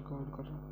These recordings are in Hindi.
रिकॉर्ड कर रहा हूँ।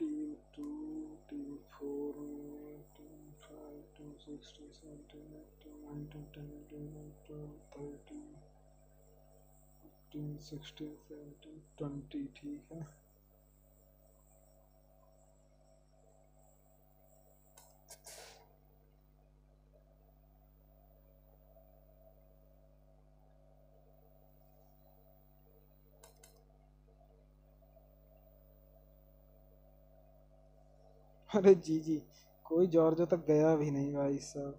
टीम 4, 2, 3, 4, 2, 6, 2, 7, 8, 9, 10, 11, 12, 13, 14, 15, 16, 17, 18, 19, 20 ठीक है। अरे जी, कोई जॉर्जो तक गया भी नहीं भाई साहब।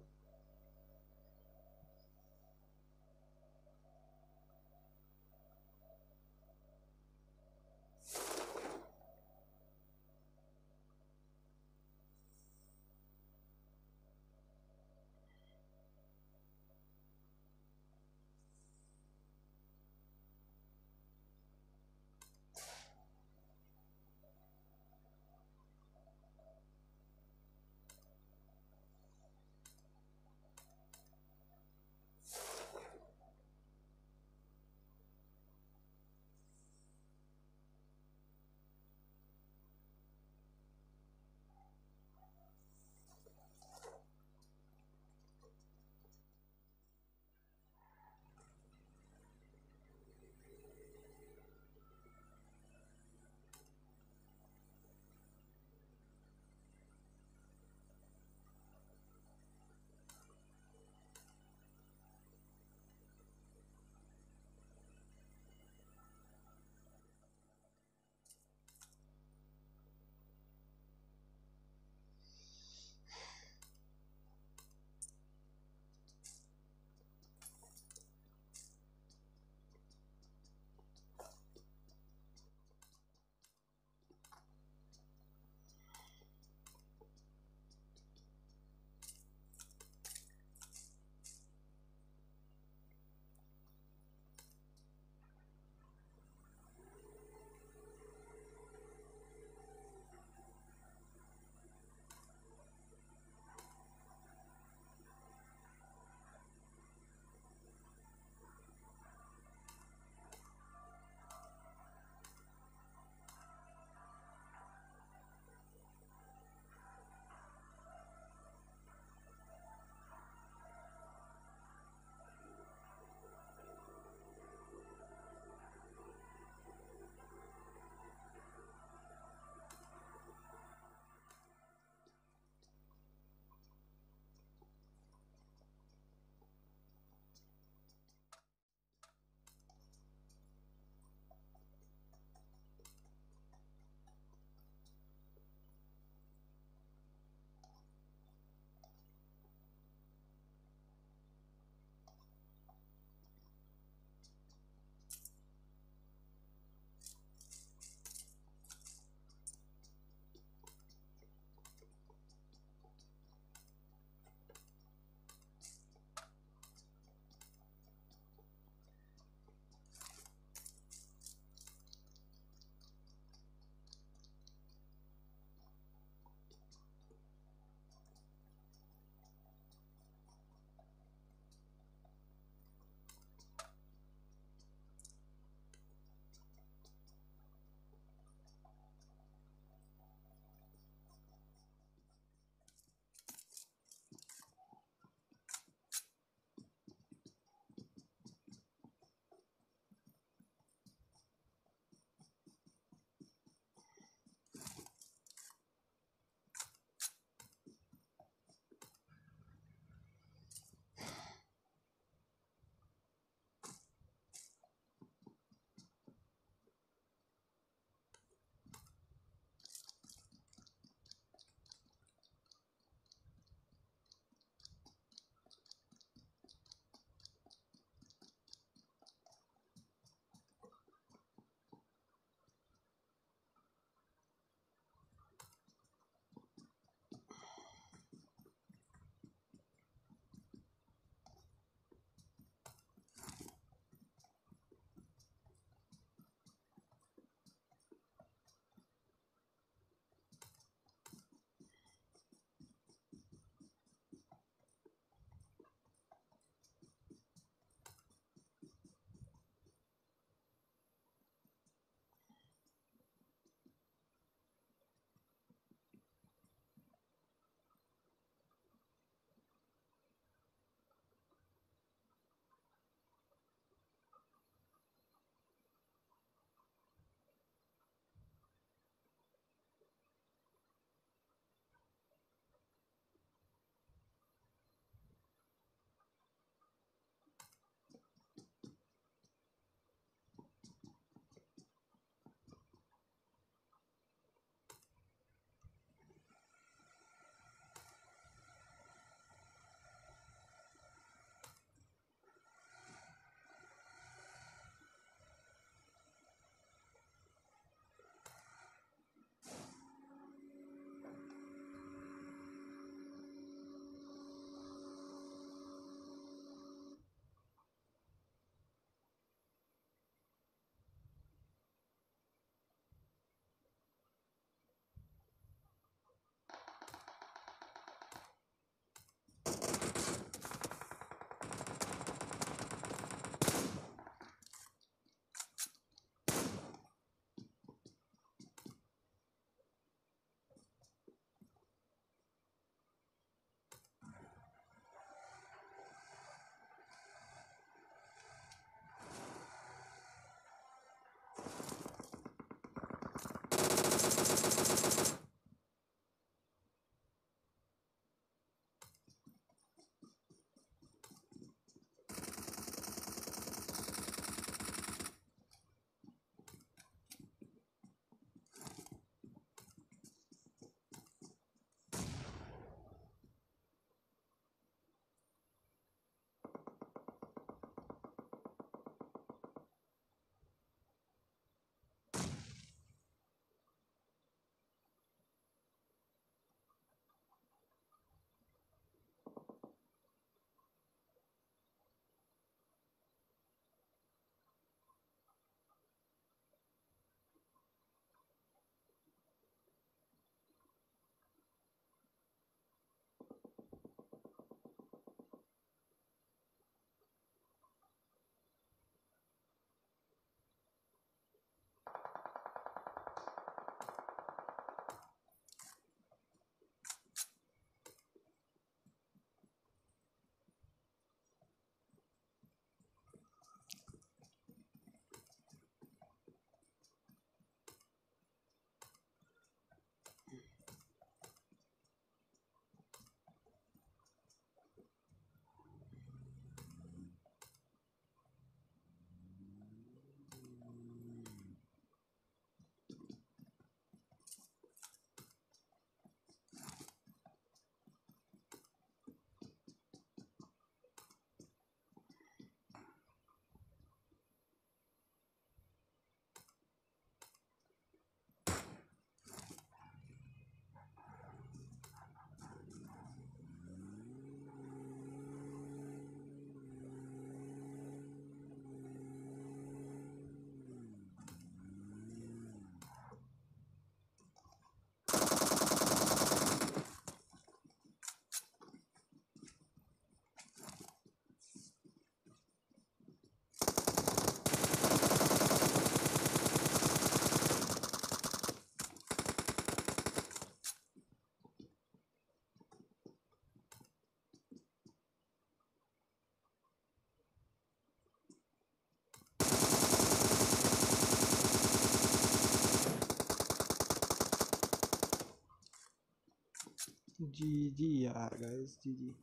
GDR guys, GG.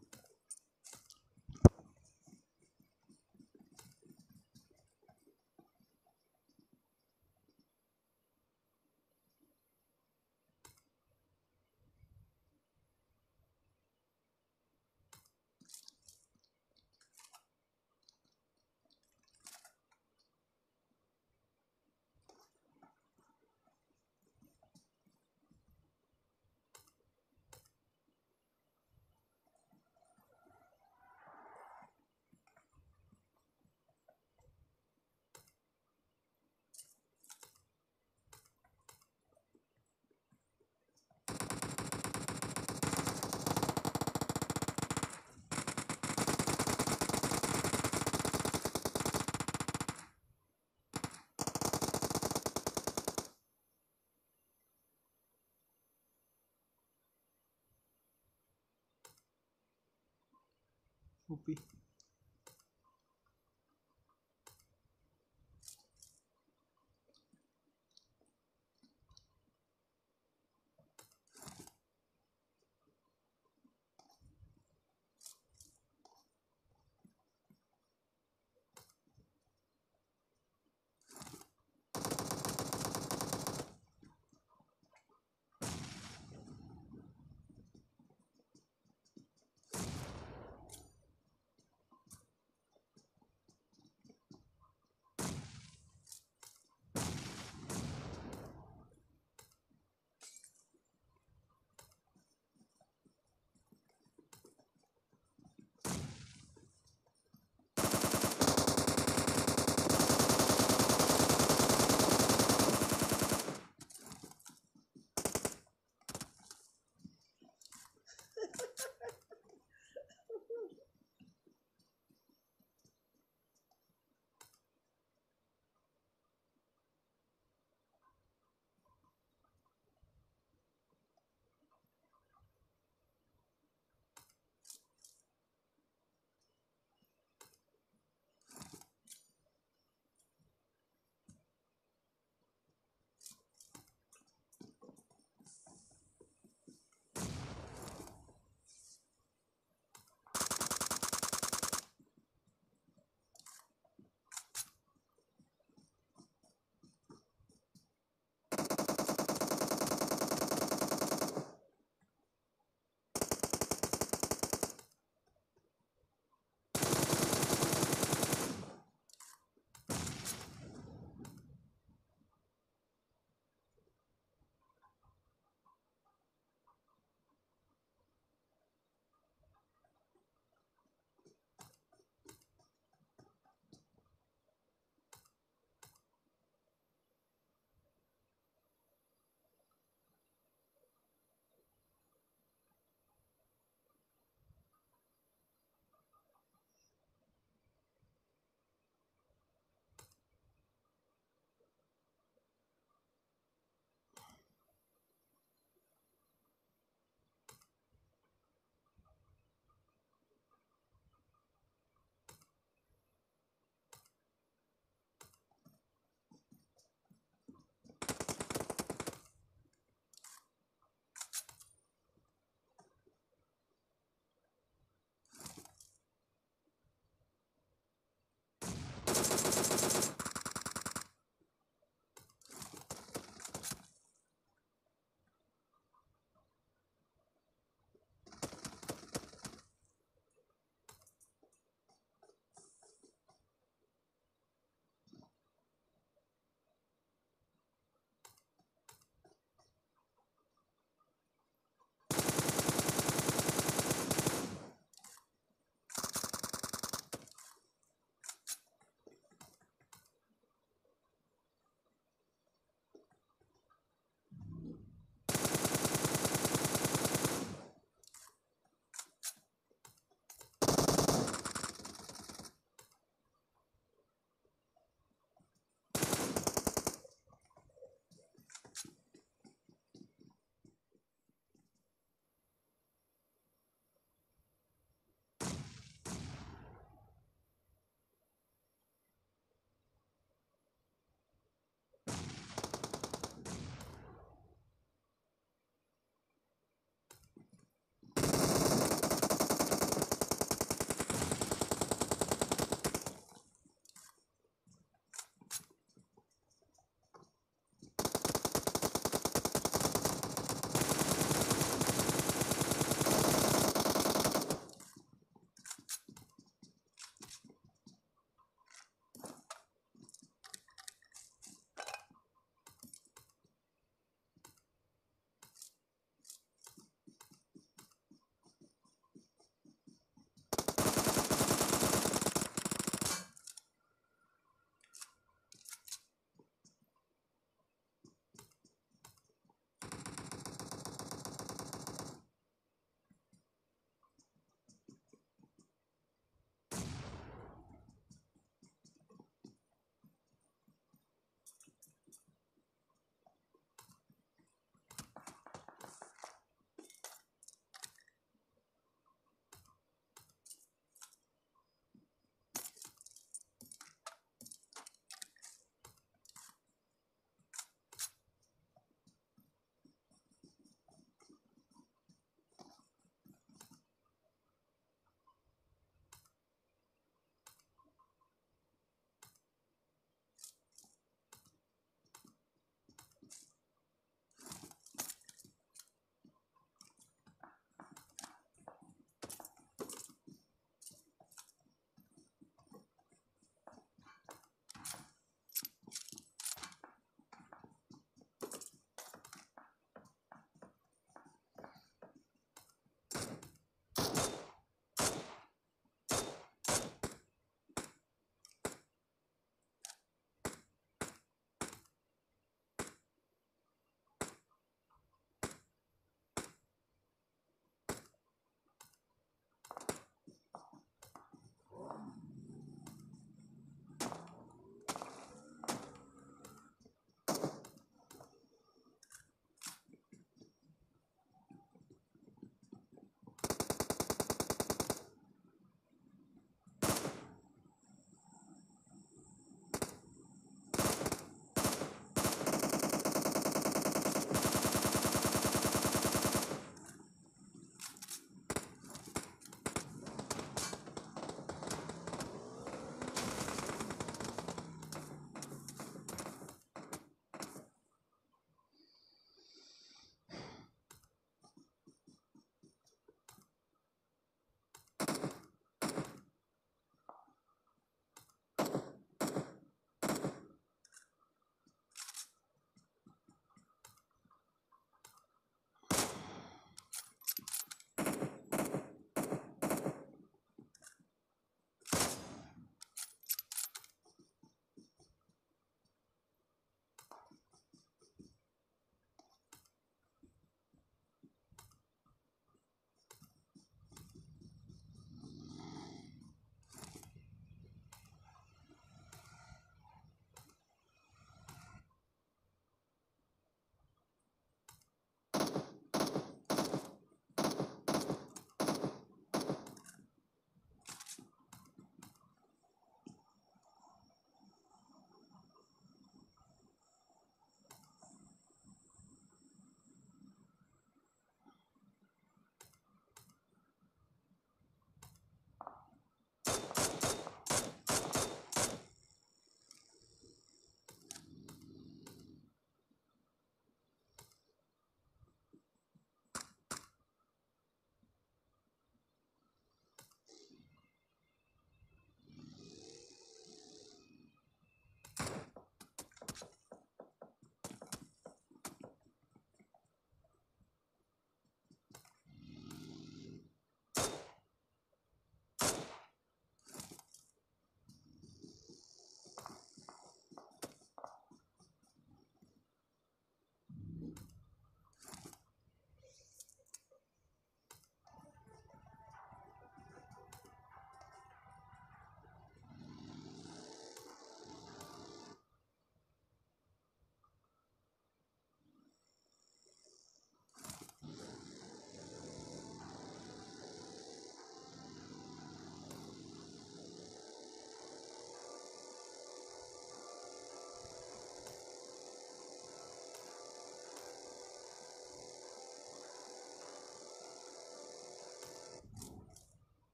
Upi.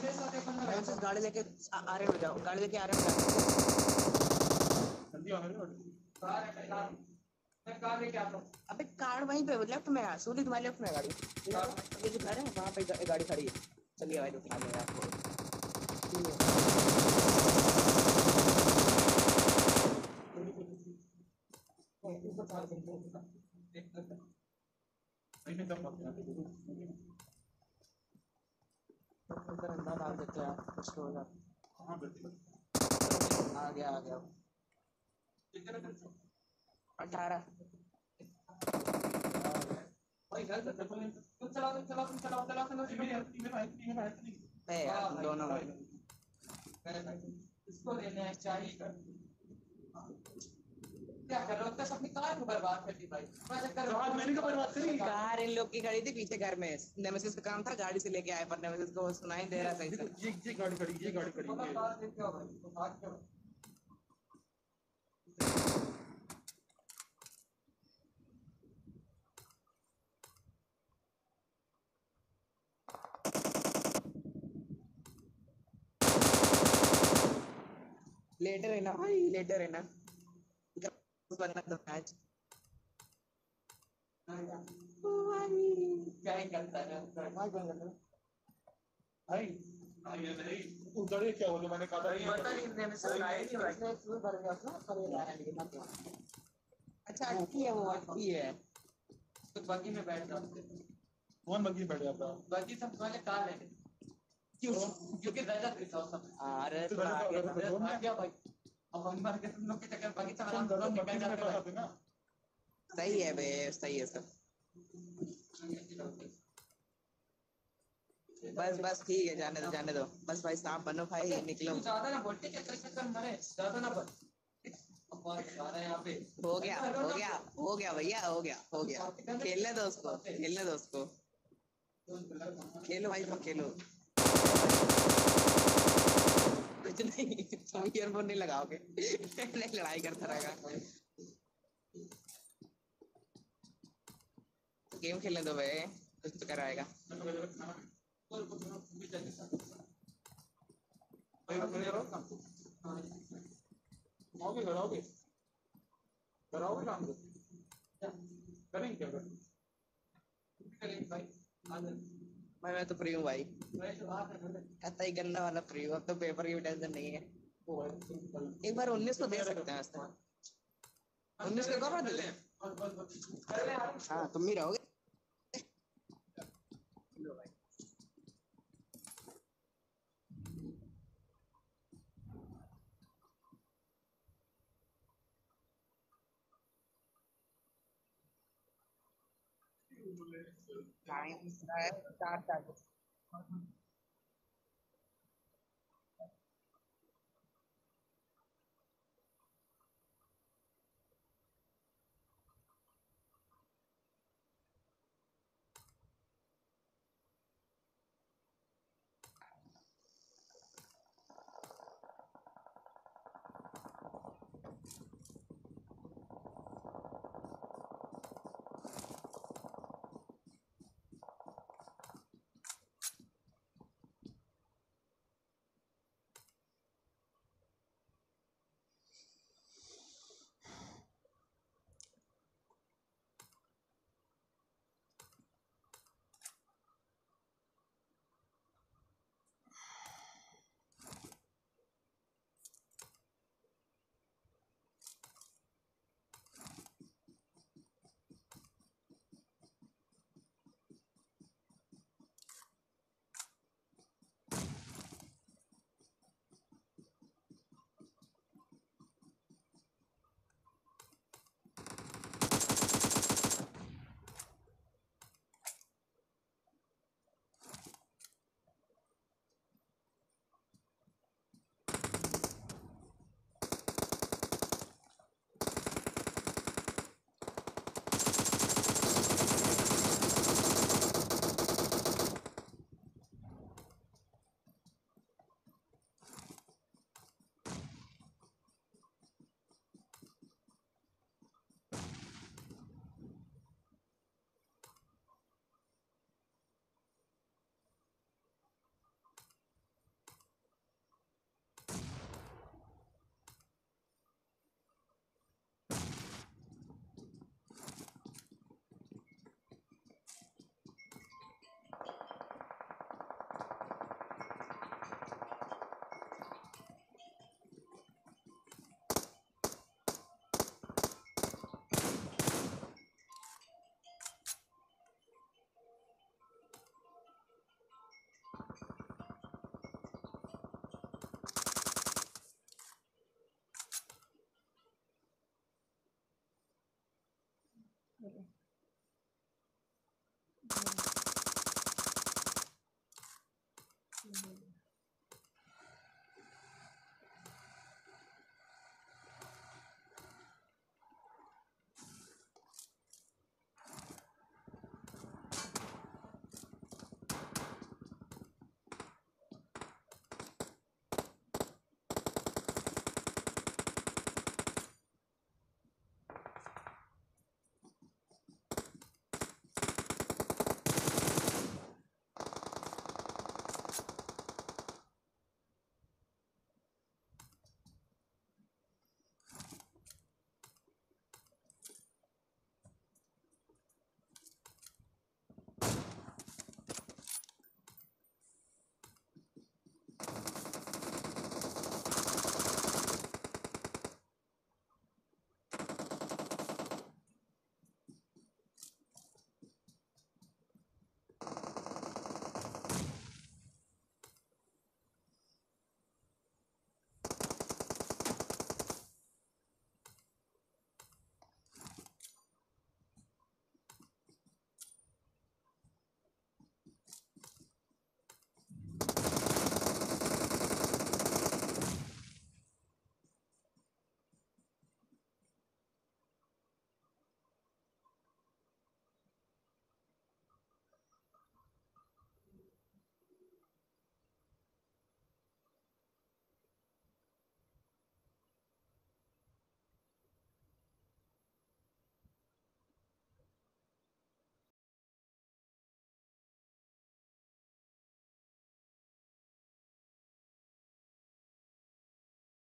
गाड़ी लेके आ रहे हो जाओ, गाड़ी लेके आ रहे हो जाओ। मैं कार लेके आता हूँ। अबे कार वहीं पे लेफ्ट में है, सूरी तुम्हारे लेफ्ट में गाड़ी, ये जो घर है वहाँ पे गाड़ी खड़ी है। चलिए भाई उठा लेंगे आपको। डाल देते हैं आप कुछ हो जाए। हाँ बिल्कुल आ गया 18। भाई गलत है तुम चलाओ नहीं यार दोनों भाई इसको लेने चाहिए। क्या कर रहे हो? सब कार को बर्बाद कर दी भाई। आज मैंने को बर्बाद करी कार इन लोग की खड़ी थी पीछे घर में। नेमेसिस का काम था, गाड़ी से लेके आए पर नेमेसिस को सुनाई दे रहा सही से। ये गाड़ी खड़ी, ये गाड़ी खड़ी, कार देखते हो भाई तो भाग के। लेटर है ना भाई, लेटर है ना मैच। क्या ही करता है भाई। उधर क्या हो गया? मैंने कहा था अच्छा अच्छी है वो, अच्छी है तो बग्गी में बैठ जाओ। कौन बग्गी में बैठ जाता? बग्गी सब तुम्हारे कार है क्योंकि भाई अब हम मार के तुम लोग के चक्कर बाकी चला जाते ना। सही है बे, सही है सब। बस बस ठीक है, जाने दो जाने दो। बस भाई सांप बनो भाई, निकलो। ज्यादा ना बोलते चक्कर चक्कर मरे, ज्यादा ना बस। यहाँ पे हो गया हो गया हो गया भैया, हो गया हो गया। खेलने दो उसको, खेलने दो उसको। खेलो भाई तुम खेलो, कुछ नहीं। तुम ईयरफोन नहीं लगाओगे नहीं, लड़ाई करता रहेगा। गेम खेलने दो भाई, कुछ तो कराएगा। भाई मैं तो फ्री हूँ भाई, कहता ही गंदा वाला फ्री हूँ। अब तो पेपर की भी टेंशन नहीं है। एक बार 19 को दे सकते हैं, 19 को कवर दे ले। हाँ तुम ही रहोगे Okay.